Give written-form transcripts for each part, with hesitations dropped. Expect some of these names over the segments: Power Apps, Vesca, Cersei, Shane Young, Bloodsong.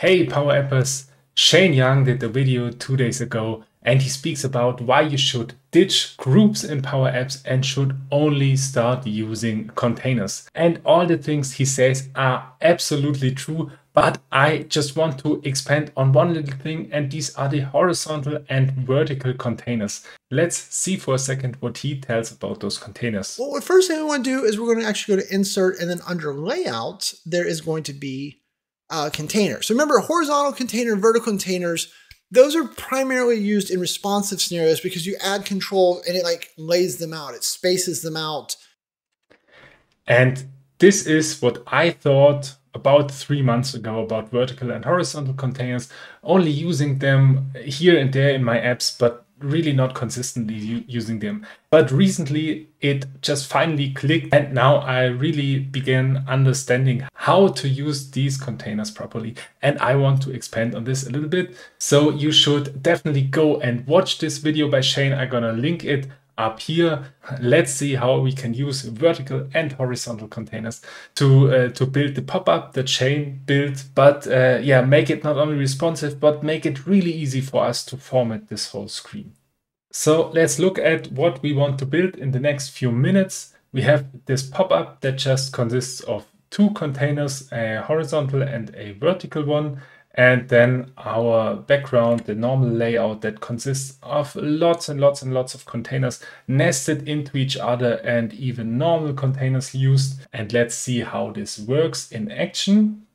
Hey Power Appers, Shane Young did a video 2 days ago and he speaks about why you should ditch groups in Power Apps and should only start using containers. And all the things he says are absolutely true, but I just want to expand on one little thing, and these are the horizontal and vertical containers. Let's see for a second what he tells about those containers. Well, the first thing we want to do is we're going to actually go to Insert, and then under Layout, there is going to be containers. So remember, horizontal container, vertical containers, those are primarily used in responsive scenarios because you add controls and it like lays them out, it spaces them out. And this is what I thought about 3 months ago about vertical and horizontal containers, only using them here and there in my apps, but really not consistently using them. But recently it just finally clicked, and now I really began understanding how to use these containers properly. And I want to expand on this a little bit. So you should definitely go and watch this video by Shane. I'm gonna link it up here. Let's see how we can use vertical and horizontal containers to build the pop-up that Shane built, but yeah, make it not only responsive, but make it really easy for us to format this whole screen. So let's look at what we want to build in the next few minutes. We have this pop-up that just consists of two containers, a horizontal and a vertical one. And then our background, the normal layout that consists of lots and lots and lots of containers nested into each other, and even normal containers used. And let's see how this works in action.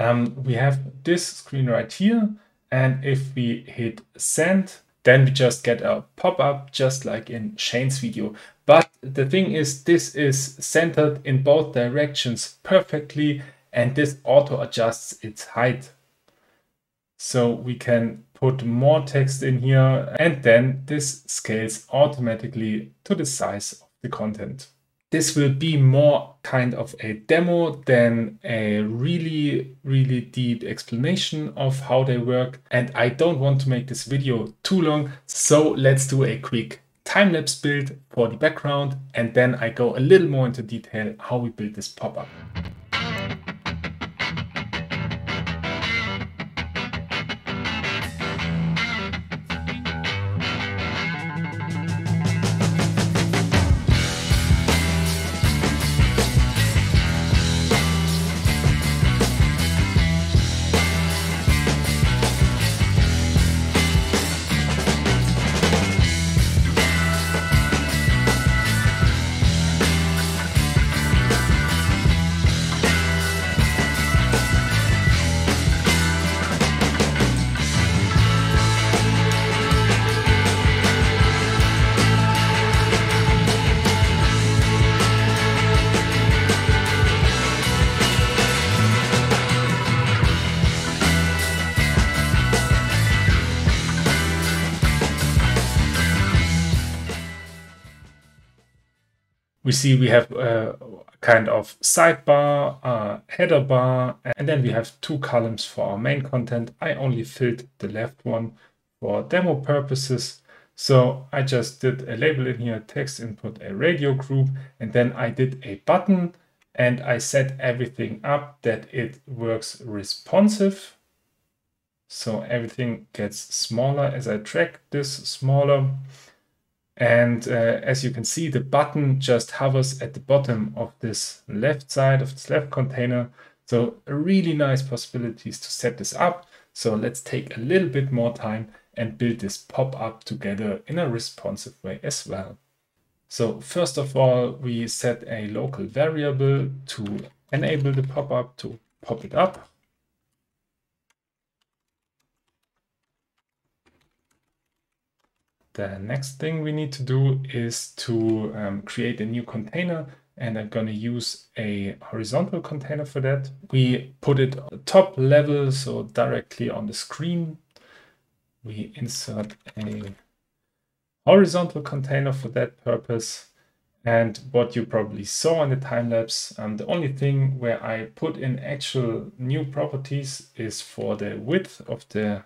We have this screen right here. And if we hit send, then we just get a pop-up just like in Shane's video. But the thing is, this is centered in both directions perfectly, and this auto adjusts its height. So we can put more text in here, and then this scales automatically to the size of the content. This will be more kind of a demo than a really, really deep explanation of how they work. And I don't want to make this video too long, so let's do a quick time-lapse build for the background, and then I go a little more into detail how we build this pop-up. We see we have a kind of sidebar, header bar, and then we have two columns for our main content. I only filled the left one for demo purposes. So I just did a label in here, text input, a radio group, and then I did a button, and I set everything up that it works responsive. So everything gets smaller as I drag this smaller. And as you can see, the button just hovers at the bottom of this left side of this left container. So really nice possibilities to set this up. So let's take a little bit more time and build this pop-up together in a responsive way as well. So first of all, we set a local variable to enable the pop-up, to pop it up. The next thing we need to do is to create a new container, and I'm going to use a horizontal container for that. We put it on the top level, so directly on the screen. We insert a horizontal container for that purpose. And what you probably saw in the time-lapse, the only thing where I put in actual new properties is for the width of the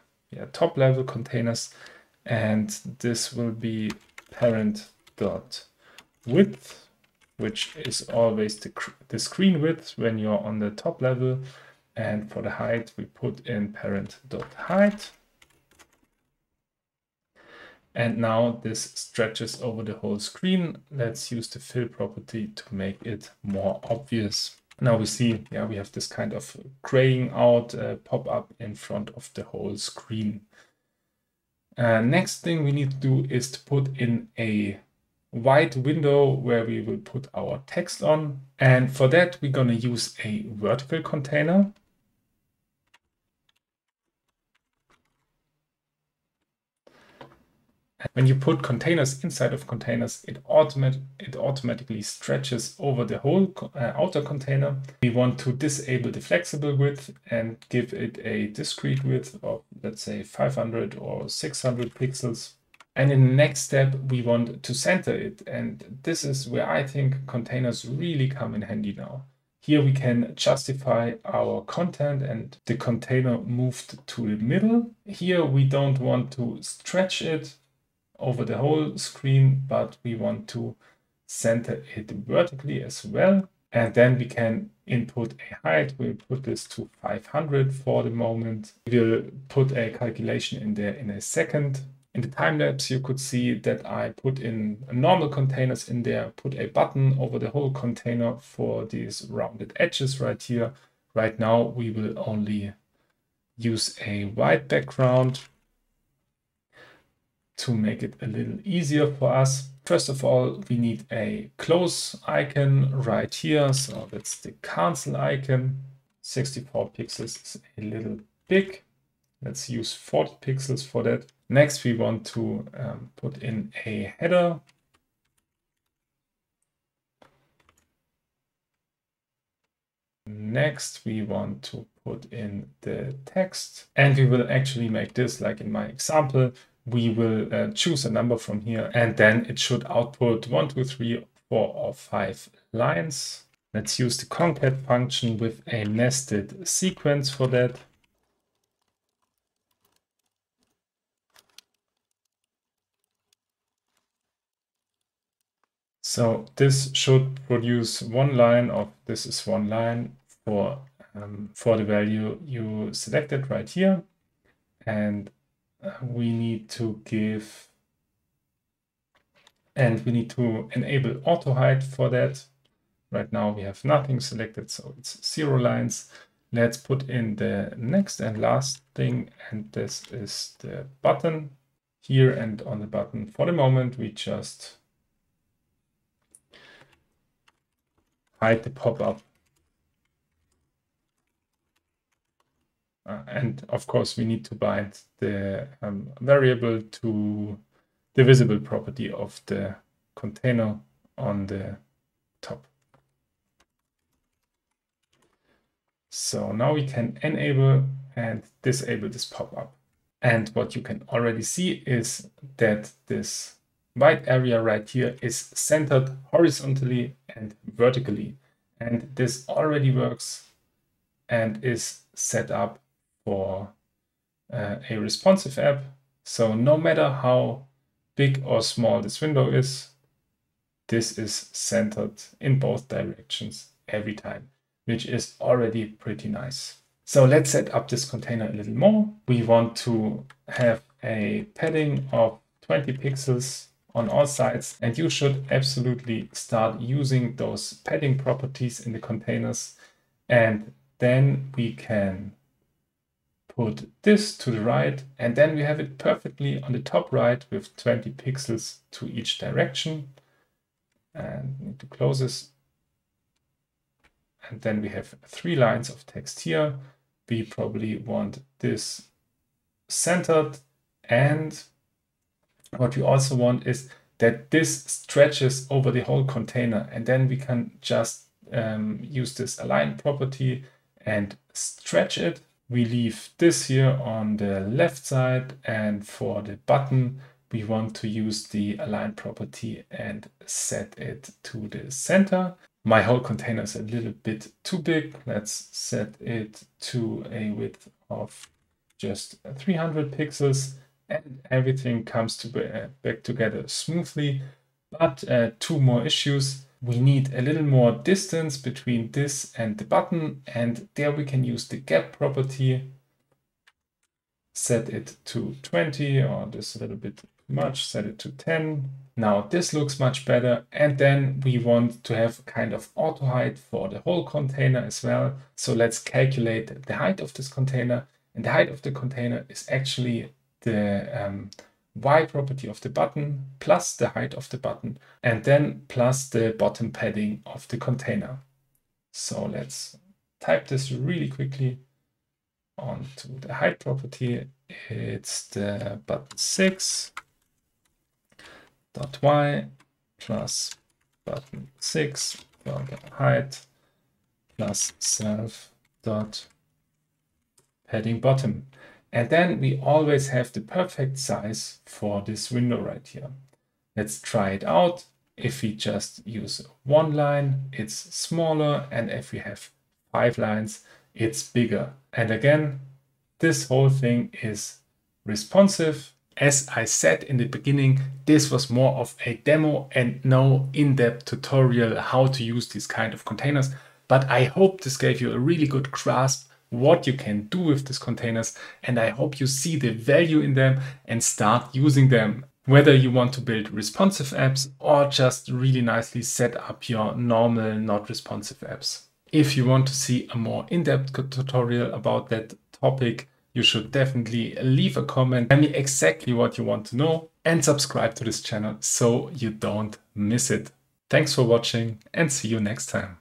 top level containers. And this will be parent.width, which is always the screen width when you're on the top level. And for the height, we put in parent.height. And now this stretches over the whole screen. Let's use the fill property to make it more obvious. Now we see, yeah, we have this kind of graying out pop up in front of the whole screen. Next thing we need to do is to put in a white window where we will put our text on. And for that, we're going to use a vertical container. When you put containers inside of containers, it automatically stretches over the whole outer container. We want to disable the flexible width and give it a discrete width of, let's say, 500 or 600 pixels. And in the next step, we want to center it. And this is where I think containers really come in handy now. Here we can justify our content and the container moved to the middle. Here we don't want to stretch it over the whole screen, but we want to center it vertically as well. And then we can input a height. We'll put this to 500 for the moment. We'll put a calculation in there in a second. In the time lapse, you could see that I put in normal containers in there, put a button over the whole container for these rounded edges right here. Right now, we will only use a white background to make it a little easier for us. First of all, we need a close icon right here. So that's the cancel icon. 64 pixels is a little big. Let's use 40 pixels for that. Next, we want to put in a header. Next, we want to put in the text. And we will actually make this, like in my example, we will choose a number from here, and then it should output 1, 2, 3, 4, or 5 lines. Let's use the concat function with a nested sequence for that. So this should produce one line, or this is one line for the value you selected right here. And we need to give, and we need to enable auto height for that. Right now we have nothing selected, so it's 0 lines. Let's put in the next and last thing, and this is the button here. And on the button, for the moment, we just hide the pop-up. And of course, we need to bind the variable to the visible property of the container on the top. So now we can enable and disable this pop-up. And what you can already see is that this white area right here is centered horizontally and vertically. And this already works and is set up for a responsive app. So no matter how big or small this window is, this is centered in both directions every time, which is already pretty nice. So let's set up this container a little more. We want to have a padding of 20 pixels on all sides, and you should absolutely start using those padding properties in the containers. And then we can put this to the right, and then we have it perfectly on the top right with 20 pixels to each direction. And need to close this. And then we have 3 lines of text here. We probably want this centered. And what we also want is that this stretches over the whole container. And then we can just use this align property and stretch it. We leave this here on the left side, and for the button, we want to use the align property and set it to the center. My whole container is a little bit too big. Let's set it to a width of just 300 pixels, and everything comes back together smoothly. But 2 more issues. we need a little more distance between this and the button, and there we can use the gap property, set it to 20, or just a little bit much, set it to 10. Now this looks much better, and then we want to have kind of auto height for the whole container as well. So let's calculate the height of this container, and the height of the container is actually the Y property of the button plus the height of the button, and then plus the bottom padding of the container. So let's type this really quickly onto the height property. It's the button 6 dot y plus button 6 dot height plus self dot padding bottom. And then we always have the perfect size for this window right here. Let's try it out. If we just use one line, it's smaller. And if we have 5 lines, it's bigger. And again, this whole thing is responsive. As I said in the beginning, this was more of a demo and no in-depth tutorial how to use these kind of containers. But I hope this gave you a really good grasp what you can do with these containers, and I hope you see the value in them and start using them. Whether you want to build responsive apps or just really nicely set up your normal, not responsive apps. If you want to see a more in-depth tutorial about that topic, you should definitely leave a comment. Tell me exactly what you want to know, and subscribe to this channel so you don't miss it. Thanks for watching, and see you next time.